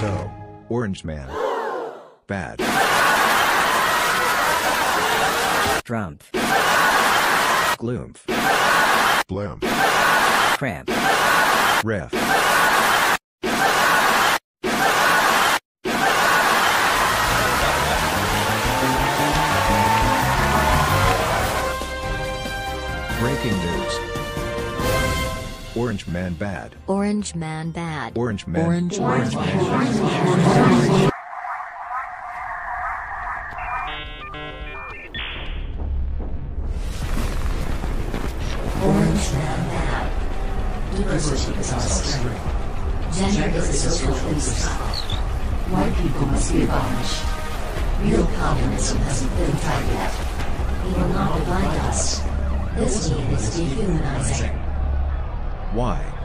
So, Orange Man. Bad. Drumpf. Gloomf. Bloom. Cramp. Riff. Breaking news. Orange Man bad. Orange Man bad. Orange Man. Orange Man. Orange Man bad. Diversity is our strength. Gender is a social construct. White people must be abolished. Real communism hasn't been tried yet. He will not divide us. This team is dehumanizing. Why?